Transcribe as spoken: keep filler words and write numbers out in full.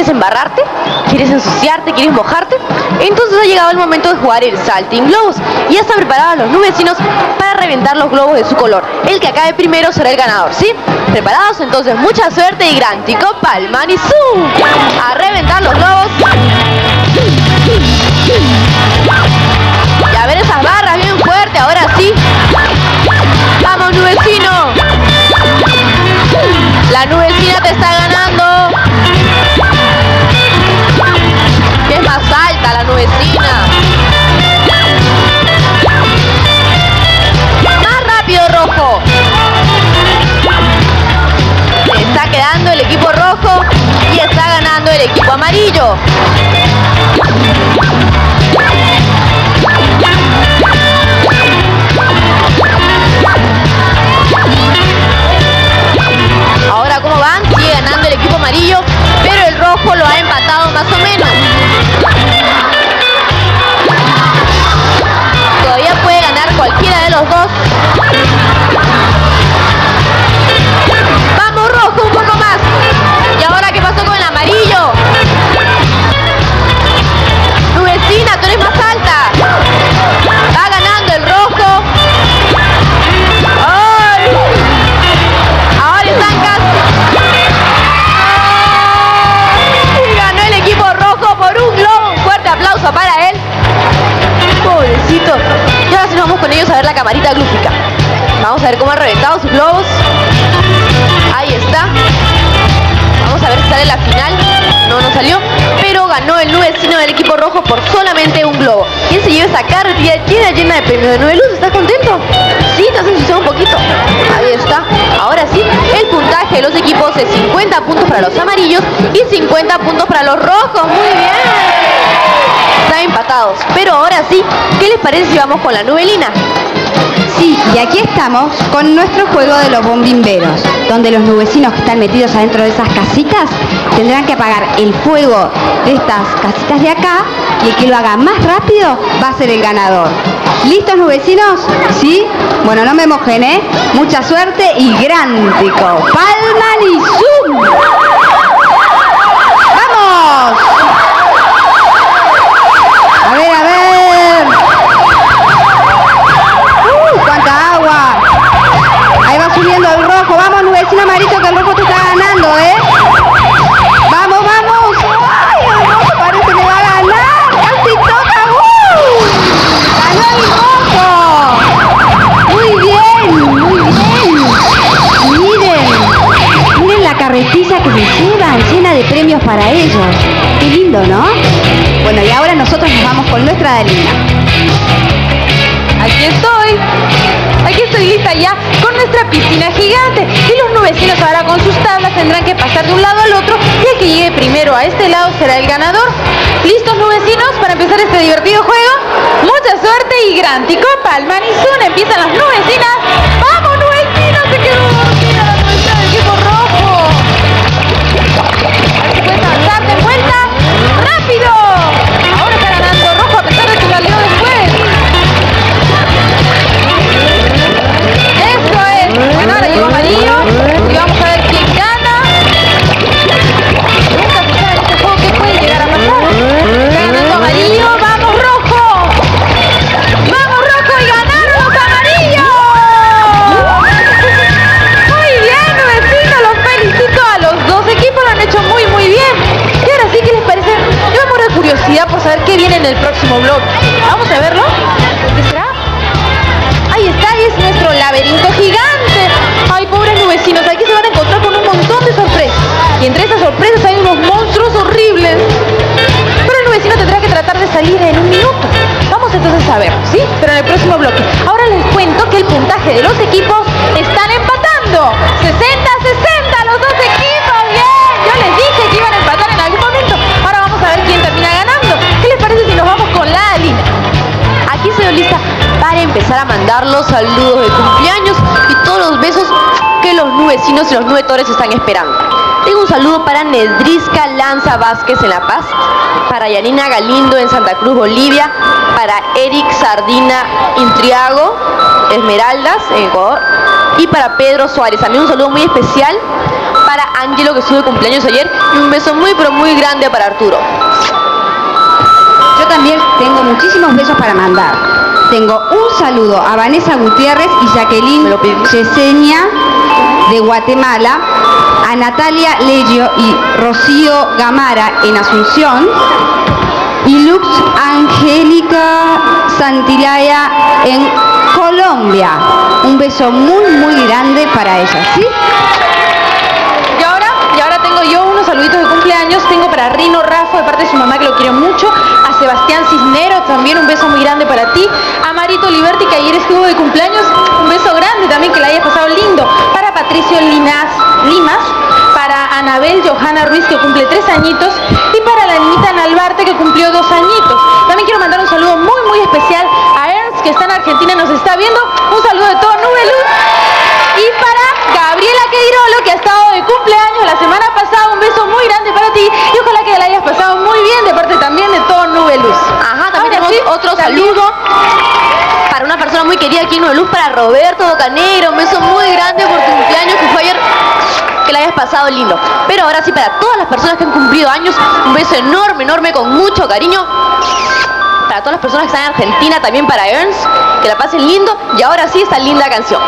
¿Quieres embarrarte? ¿Quieres ensuciarte? ¿Quieres mojarte? Entonces ha llegado el momento de jugar el Salting Globos. Y ya están preparados los nubecinos para reventar los globos de su color. El que acabe primero será el ganador, ¿sí? ¿Preparados? Entonces mucha suerte y gran tico, palman y zoom. A reventar los globos. Y a ver esas barras bien fuerte, ahora sí. ¡Vamos, nubecino! La nubecina te está ganando. Es más alta la nubecina. Más rápido, rojo. Está quedando el equipo rojo y está ganando el equipo amarillo. Ahora como van, sigue ganando el equipo amarillo, pero el rojo lo ha empatado más o menos. Todavía puede ganar cualquiera de los dos. ¡Vamos, rojo, un poco más! ¿Y ahora qué pasó con el amarillo? ¡Nubecina, tú eres más alta! ¡Va ganando el rojo! Aplauso para él, pobrecito. Y ahora sí nos vamos con ellos a ver la camarita glúfica. Vamos a ver cómo han reventado sus globos. Ahí está. Vamos a ver si sale la final. No, no salió, pero ganó el nubecino del equipo rojo por solamente un globo. ¿Quién se lleva esa carretilla llena, llena de premios de Nube Luz? ¿Estás contento? Sí, te has ensuciado un poquito. Ahí está. Ahora sí, el puntaje de los equipos es cincuenta puntos para los amarillos y cincuenta puntos para los rojos. Muy bien. Están empatados, pero ahora sí, ¿qué les parece si vamos con la nubelina? Sí, y aquí estamos con nuestro juego de los bombimberos, donde los nubecinos que están metidos adentro de esas casitas tendrán que apagar el fuego de estas casitas de acá, y el que lo haga más rápido va a ser el ganador. ¿Listos, nubecinos? ¿Sí? Bueno, no me mojen, ¿eh? Mucha suerte y gran tico. ¡Palman y zoom! ¡Vamos! A ver, a ver. Uh, cuánta agua. Ahí va subiendo el rojo. Vamos, nubecino Marito, que el rojo te está ganando, ¿eh? Vamos, vamos. Ay, el rojo parece que va a ganar. Casi toca. Uh. Ganó el rojo. Muy bien, muy bien. Miren, miren la carretilla que se llevan, llena de premios para ellos. Qué lindo, ¿no? Bueno, y ahora nosotros nos vamos con nuestra Dalina. Aquí estoy. Aquí estoy lista ya con nuestra piscina gigante. Y los nubecinos ahora con sus tablas tendrán que pasar de un lado al otro. Y el que llegue primero a este lado será el ganador. ¿Listos, nubecinos, para empezar este divertido juego? Mucha suerte y gran tico, palman y zoom. Empiezan las nubecinas. ¡Vamos, nubecinos! ¡Se quedó dormida la nubecina del equipo rojo! A ver si puedes avanzar de vuelta. ¡Rápido! Ahora está ganando rojo a pesar de que la leo después. Eso es. Bueno, ahora llegó amarillo. Y vamos a ver quién gana. Nunca se sabe en este juego qué puede llegar a pasar. Está ganando amarillo. ¡Vamos, rojo! ¡Vamos, rojo! ¡Y ganaron los amarillos! Muy bien, vecino. Los felicito a los dos equipos. Lo han hecho muy, muy bien. Así que les parece, yo me muero de curiosidad por saber qué viene en el próximo blog. Vamos a verlo. ¿Qué será? Ahí está, ahí es nuestro laberinto gigante. Ay, pobres nubecinos, aquí se van a encontrar con un montón de sorpresas. Y entre esas sorpresas hay unos monstruos horribles. Pero el nubecino tendrá que tratar de salir en un minuto. Vamos entonces a ver, ¿sí? Pero en el próximo bloque. Ahora les cuento que el puntaje de los equipos están empatando. sesenta a sesenta los dos equipos, bien. Yo les dije que iban a empatar en algún momento. Ahora vamos a ver quién termina ganando. ¿Qué les parece si nos vamos con la Alina? Aquí se ve lista para empezar a mandar los saludos de cumpleaños y todos los besos que los nubecinos y los nubetores están esperando. Tengo un saludo para Nedrisca Lanza Vázquez en La Paz, para Yanina Galindo en Santa Cruz, Bolivia, para Eric Sardina Intriago, Esmeraldas, en Ecuador, y para Pedro Suárez. También un saludo muy especial para Ángelo, que estuvo de cumpleaños ayer, y un beso muy pero muy grande para Arturo. Yo también tengo muchísimos besos para mandar. Tengo un saludo a Vanessa Gutiérrez y Jacqueline Yeseña de Guatemala, a Natalia Leggio y Rocío Gamara en Asunción, y Lux Angélica Santilaya en Colombia. Un beso muy muy grande para ellas, ¿sí? Y ahora, y ahora tengo yo unos saluditos de cumpleaños. Tengo para Rino Rafa de parte de su mamá, que lo quiere mucho, a Sebastián Cisnero también un beso muy grande para ti, a Marito Liberti, que ayer estuvo de cumpleaños, un beso grande también, que la hayas pasado lindo, para Patricio Linas Limas, para Anabel Johanna Ruiz, que cumple tres añitos, y para la niñita Analbarte, que cumplió dos añitos. También quiero mandar un saludo muy muy especial a Ernst, que está en Argentina y nos está viendo. Un saludo de todo Nube Luz. Y para Gabriela Queirolo, que ha estado de cumpleaños la semana pasada, un beso muy grande para ti, y ojalá que la hayas pasado muy bien, de parte también de todo Nube Luz. Ajá, también tenemos sí, otro también. saludo para una persona muy querida aquí en Nube Luz, para Roberto Canegro, un beso muy grande por tu cumpleaños, que fue ayer, que la hayas pasado lindo. Pero ahora sí, para todas las personas que han cumplido años, un beso enorme, enorme, con mucho cariño. Para todas las personas que están en Argentina, también para Ernst, que la pasen lindo. Y ahora sí, esta linda canción.